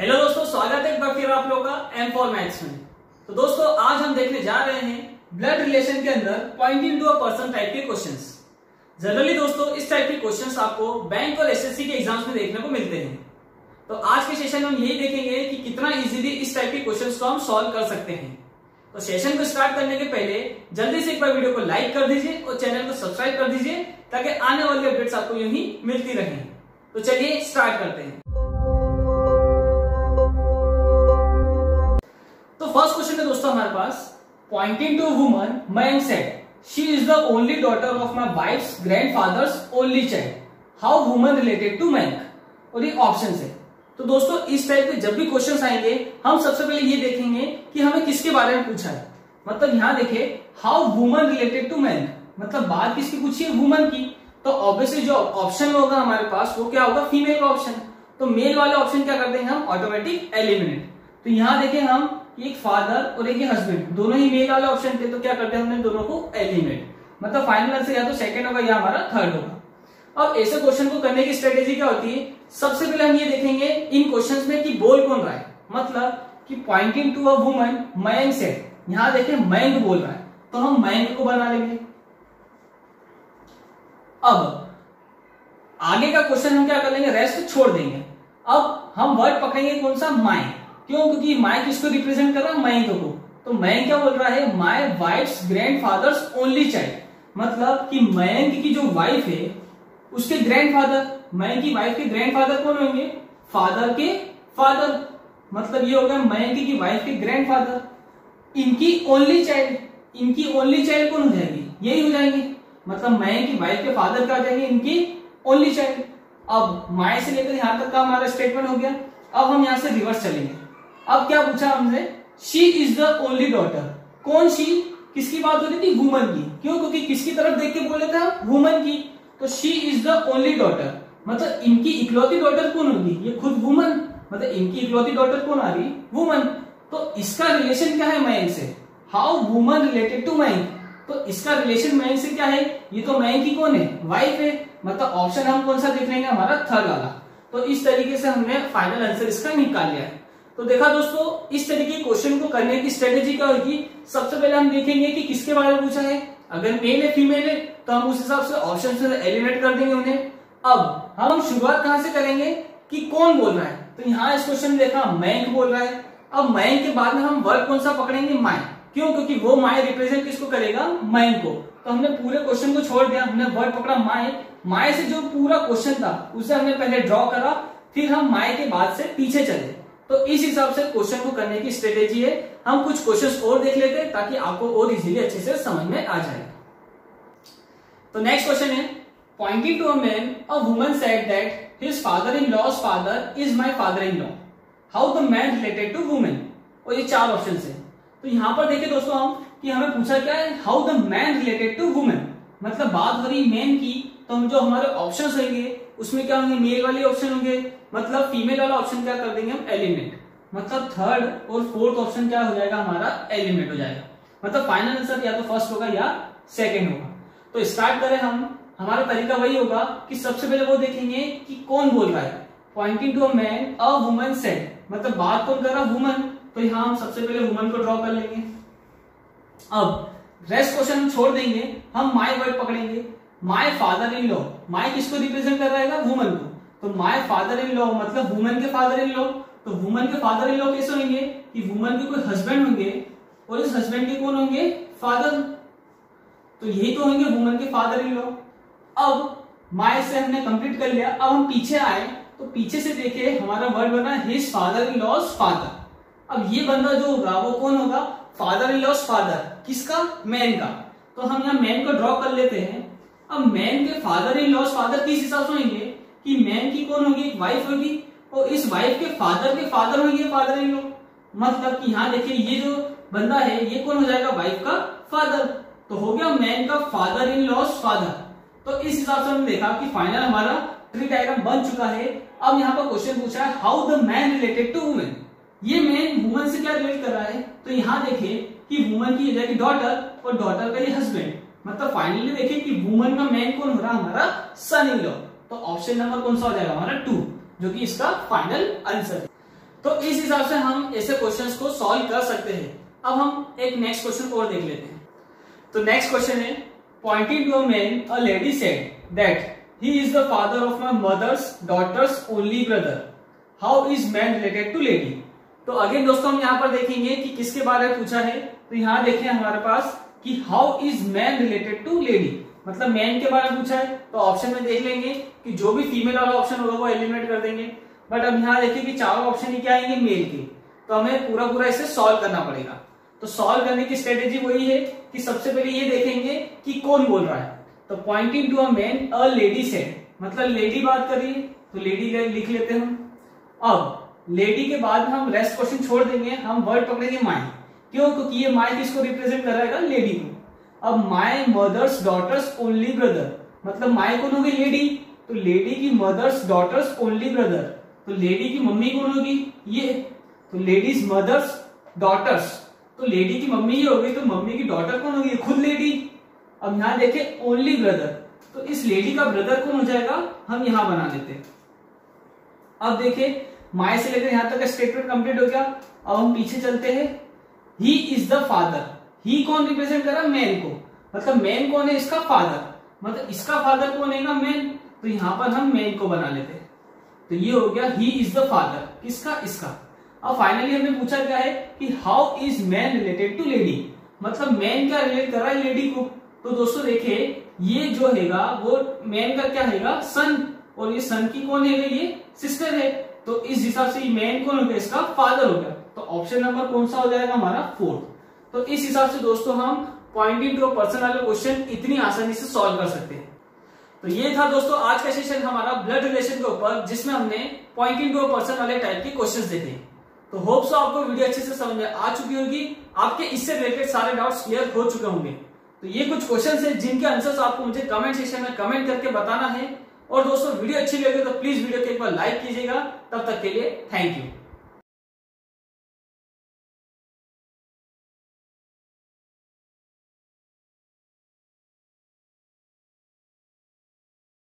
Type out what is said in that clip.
Hello दोस्तों, स्वागत है एक बार फिर आप लोगों का एम फॉर मैथ्स में। तो दोस्तों आज हम देखने जा रहे हैं ब्लड रिलेशन के अंदर pointing to a person type के क्वेश्चंस। जनरली दोस्तों इस टाइप के क्वेश्चंस आपको बैंक और एसएससी के एग्जाम्स में देखने को मिलते हैं। तो आज के सेशन में हम यही देखेंगे कि कितना इजीली इस टाइप के क्वेश्चंस को हम सॉल्व कर सकते हैं। तो सेशन को स्टार्ट करने के पहले जल्दी से एक बार वीडियो को लाइक कर दीजिए और चैनल को सब्सक्राइब कर दीजिए ताकि आने वाले अपडेट्स आपको यूं ही मिलती रहे। तो चलिए स्टार्ट करते हैं। फर्स्ट क्वेश्चन है दोस्तों हमारे पास, pointing to woman man said she is the only daughter of my wife's grandfather's only child, how woman related to man. और ये ऑप्शंस है। तो दोस्तों इस टाइप के जब भी क्वेश्चंस आएंगे हम सबसे पहले ये देखेंगे कि हमें किसके बारे में पूछा है। मतलब यहां देखिए, how woman related to man, मतलब बात किसकी पूछी है, वुमन की। तो ऑब्वियसली जो ऑप्शन होगा हमारे पास वो क्या होगा, फीमेल ऑप्शन। तो मेल वाले ऑप्शन क्या कर देंगे हम, ऑटोमेटिक एलिमिनेट। तो यहां देखिए हम एक फादर और एक हस्बैंड, दोनों ही मेल वाले ऑप्शन थे, तो क्या करते हैं हमने दोनों को एलिमिनेट। मतलब फाइनल आंसर या तो सेकंड होगा या हमारा थर्ड होगा। अब ऐसे क्वेश्चन को करने की स्ट्रेटेजी क्या होती है, सबसे पहले हम ये देखेंगे इन क्वेश्चंस में कि बोल कौन रहा है। मतलब कि pointing to a woman man said, यहां देखिए मैन बोल रहा है तो हम मैन को बना लेंगे। अब आगे का क्वेश्चन हम क्या कर लेंगे, रेस्ट छोड़ देंगे। अब हम वर्ड पकड़ेंगे कौन सा, माय। क्यों, क्योंकि माय किसको रिप्रेजेंट कर रहा है, माय को। तो मैन क्या बोल रहा है, my wife's grandfather's only child. मतलब कि मैन की जो वाइफ है उसके ग्रैंडफादर, मैन की वाइफ के ग्रैंडफादर कौन होंगे, फादर के फादर। मतलब ये हो गया मैन की वाइफ के ग्रैंडफादर, इनकी ओनली चाइल्ड, इनकी ओनली चाइल्ड कौन हो जाएगी, यही हो जाएंगे। मतलब मैन की वाइफ के फादर क्या हो जाएंगे, इनकी ओनली चाइल्ड। अब माय से लेकर यहां तक का हमारा स्टेटमेंट हो गया। अब हम यहां से रिवर्स चलेंगे। अब क्या पूछा हमने, she is the only daughter. कौन शी, किसकी बात हो रही थी, वुमन की। क्यों, क्योंकि किसकी तरफ देख के बोले थे हम, वुमन की। तो she is the only daughter, मतलब इनकी इकलौती डॉटर कौन होगी, ये खुद वुमन। मतलब इनकी इकलौती डॉटर कौन आ रही, वुमन। तो इसका रिलेशन क्या है मैन से, how woman related to man. तो इसका रिलेशन मैन से क्या है, ये तो मैन की कौन है, वाइफ है। मतलब ऑप्शन हम कौन सा देख लेंगे, हमारा थर्ड वाला। तो इस तरीके से हमने फाइनल आंसर इसका निकाल लिया है। तो देखा दोस्तों इस तरीके के क्वेश्चन को करने की स्ट्रेटेजी क्या होगी, सबसे पहले हम देखेंगे कि किसके बारे में पूछा है। अगर मेल है फीमेल है तो हम उस हिसाब से ऑप्शन से एलिमिनेट कर देंगे उन्हें। अब हम शुरुआत कहां से करेंगे कि कौन बोल रहा है। तो यहाँ इस क्वेश्चन में देखा मैंक बोल रहा है। अब मैंक के बाद में हम वर्ड कौन सा पकड़ेंगे, माय। क्यों, क्योंकि वो माय रिप्रेजेंट किसको करेगा, मैंक को। तो हमने पूरे क्वेश्चन को छोड़ दिया, हमने वर्ड पकड़ा माय। माय से जो पूरा क्वेश्चन था उसे हमने पहले ड्रॉ करा, फिर हम माय के बाद से पीछे चले। तो इस हिसाब से क्वेश्चन को करने की स्ट्रेटेजी है। हम कुछ क्वेश्चंस और देख लेते हैं ताकि आपको और इजीली अच्छे से समझ में आ जाए। तो नेक्स्ट क्वेश्चन है, pointing to a man a woman said that his father in law's father is my father in law, how the man related to women. और ये चार ऑप्शन है। तो यहां पर देखिए दोस्तों हम कि हमें पूछा क्या है, how the man related to women. मतलब बात हो रही मैन की, तो हम जो हमारे ऑप्शन होंगे उसमें क्या होंगे, मेल वाले ऑप्शन होंगे। मतलब फीमेल वाला ऑप्शन क्या कर देंगे हम, एलिमिनेट। मतलब थर्ड और फोर्थ ऑप्शन क्या हो जाएगा, हमारा एलिमिनेट हो जाएगा। मतलब फाइनल आंसर या तो फर्स्ट होगा या सेकंड होगा। तो स्टार्ट करें हम, हमारा तरीका वही होगा कि सबसे पहले वो देखेंगे कि कौन बोल रहा है। Pointing to a man a woman said, मतलब बात कौन कर रहा, वुमन। तो यहाँ हम सबसे पहले वुमन को ड्रॉ कर लेंगे। अब रेस्ट क्वेश्चन छोड़ देंगे, हम माय वर्ड पकड़ेंगे, my father in law. My किसको रिप्रेजेंट कर रहा है, वुमन को। तो माय फादर इन लॉ मतलब वुमन के फादर इन लॉ। तो वुमन के फादर इन लॉ कैसे होंगे कि वुमन के कोई हस्बैंड होंगे और इस हस्बैंड के कौन होंगे, फादर। तो यही तो होंगे वुमन के फादर इन लॉ। अब माय से हमने कंप्लीट कर लिया। अब हम पीछे आए तो पीछे से देखे हमारा वर्ड बना his father in law's father. अब ये बंदा जो होगा वो कौन होगा, फादर इन लॉज फादर, किसका, मैन का। तो हम यहाँ मैन को ड्रॉ कर लेते हैं। अब मैन के फादर इन लॉज फादर किस हिसाब से होंगे कि मैन की कौन होगी, वाइफ होगी और इस वाइफ के फादर होंगे फादर इन लॉ। मतलब कि यहाँ देखिए ये जो बंदा है ये कौन हो जाएगा, वाइफ का फादर। तो हो गया मैन का फादर इन लॉज फादर। तो इस हिसाब से हमने देखा कि फाइनल हमारा ट्री डायग्राम बन चुका है। अब यहाँ पर क्वेश्चन पूछा है, how the man related to women. ये मैन वुमन से क्या रिलेट कर रहा है। तो यहाँ देखिए कि वुमन की जाएगी डॉटर और डॉटर का ये हस्बैंड। मतलब फाइनली देखिए कि वुमन का मैन कौन हो रहा, हमारा सन इन लॉ। तो ऑप्शन नंबर कौन सा हो जाएगा, हमारा 2, जो कि इसका फाइनल आंसर है। तो इस हिसाब से हम ऐसे क्वेश्चंस को सॉल्व कर सकते हैं। अब हम एक नेक्स्ट क्वेश्चन और देख लेते हैं। तो नेक्स्ट क्वेश्चन है, pointing to a man a lady said that he is the father of my mother's daughter's only brother, how is man related to lady. तो अगेन दोस्तों हम यहाँ पर देखेंगे कि किसके बारे में पूछा है। तो यहाँ देखें हमारे पास कि how is man related to lady, मतलब मैन के बारे में पूछा है। तो ऑप्शन में देख लेंगे कि जो भी फीमेल वाला ऑप्शन होगा वो एलिमिनेट कर देंगे। बट अब यहाँ देखिए कि चारों ऑप्शन ही क्या आएंगे मेल के, तो हमें पूरा पूरा इसे सॉल्व करना पड़ेगा। तो सॉल्व करने की स्ट्रेटेजी वही है कि सबसे पहले ये देखेंगे कि कौन बोल रहा है। तो pointing to a man a lady said, मतलब लेडी बात कर रही है, तो लेडी लिख लेते हैं। अब लेडी के बाद हम रेस्ट क्वेश्चन छोड़ देंगे, हम वर्ड पकड़ेंगे माय। क्यों? क्योंकि ये माय किसको रिप्रेजेंट कर रहा है? लेडी को। अब my mother's daughter's only brother, मतलब माय कौन होगी? लेडी। तो लेडी की मदर्स डॉटर्स ओनली ब्रदर, तो लेडी की मम्मी कौन होगी? ये। तो लेडीज मदर्स डॉटर्स, तो लेडी की मम्मी ये होगी, तो मम्मी की डॉटर कौन होगी? खुद लेडी। अब यहाँ देखे ओनली ब्रदर, तो इस लेडी का ब्रदर कौन हो जाएगा? हम यहाँ बना लेते हैं। अब देखे माय से लेकर यहाँ तक स्टेटमेंट कंप्लीट हो गया। अब हम पीछे चलते हैं, he is the father. He कौन रिप्रेजेंट कर रहा है? मैन को। मतलब मैन कौन है? इसका फादर। मतलब इसका फादर कौन है? मैन। तो यहाँ पर हम मैन को बना लेते हैं। तो ये हो गया ही इज द फादर, किसका? इसका। अब फाइनली हमने पूछा क्या है कि how is man related to lady, मतलब मैन क्या रिलेट कर रहा है लेडी को। तो दोस्तों देखिये ये जो है वो मैन का क्या है? सन, और ये सन की कौन है? ये सिस्टर है। तो इस हिसाब से मैन कौन हो गया? इसका फादर हो गया। तो ऑप्शन नंबर कौन सा हो जाएगा हमारा? 4। तो इस हिसाब से दोस्तों हम पॉइंटिंग टू अ पर्सन वाले क्वेश्चन इतनी आसानी से सॉल्व कर सकते हैं। तो ये था दोस्तों आज का सेशन हमारा ब्लड रिलेशन के ऊपर, जिसमें हमने पॉइंटिंग टू अ पर्सन वाले टाइप के क्वेश्चंस देखे। तो होप सो आपको वीडियो अच्छे से समझ में आ चुकी होगी, आपके इससे रिलेटेड सारे डाउट्स क्लियर हो चुके होंगे। तो ये कुछ क्वेश्चंस हैं जिनके आंसर्स आपको मुझे कमेंट सेक्शन में कमेंट करके बताना है। और दोस्तों वीडियो अच्छी लगे तो प्लीज वीडियो को एक बार लाइक कीजिएगा। तब तक के लिए थैंक यू।